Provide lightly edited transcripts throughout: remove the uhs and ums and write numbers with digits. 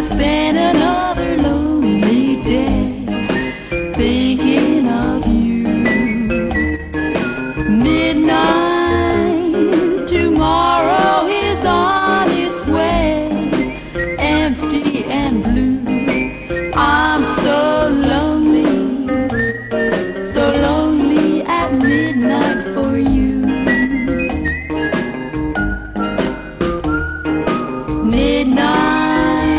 I spent another lonely day thinking of you. Midnight, tomorrow is on its way, empty and blue. I'm so lonely at midnight for you. Midnight,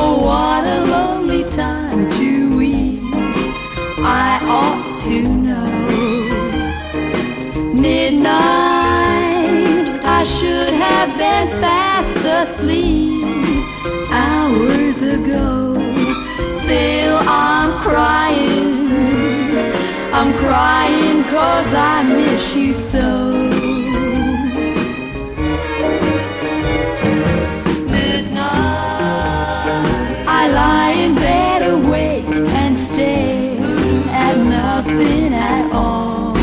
oh what a lonely time to weep, I ought to know. Midnight, I should have been fast asleep hours ago. Still I'm crying 'cause I miss you so. Nothing at all.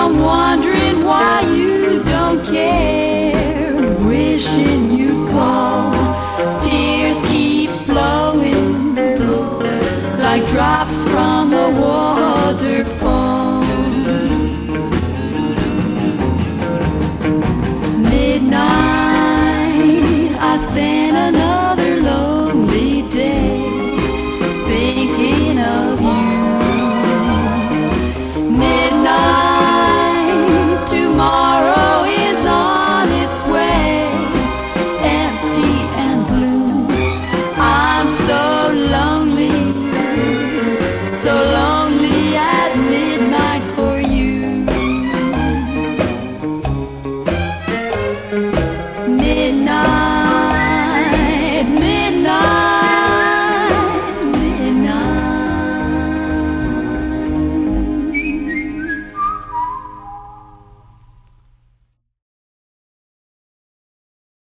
I'm wondering why you don't care, wishing you call. Tears keep flowing like drops from a waterfall. Midnight, I spent another lonely day thinking of you. Midnight, tomorrow is on its way, empty and blue. I'm so lonely at midnight for you. Midnight.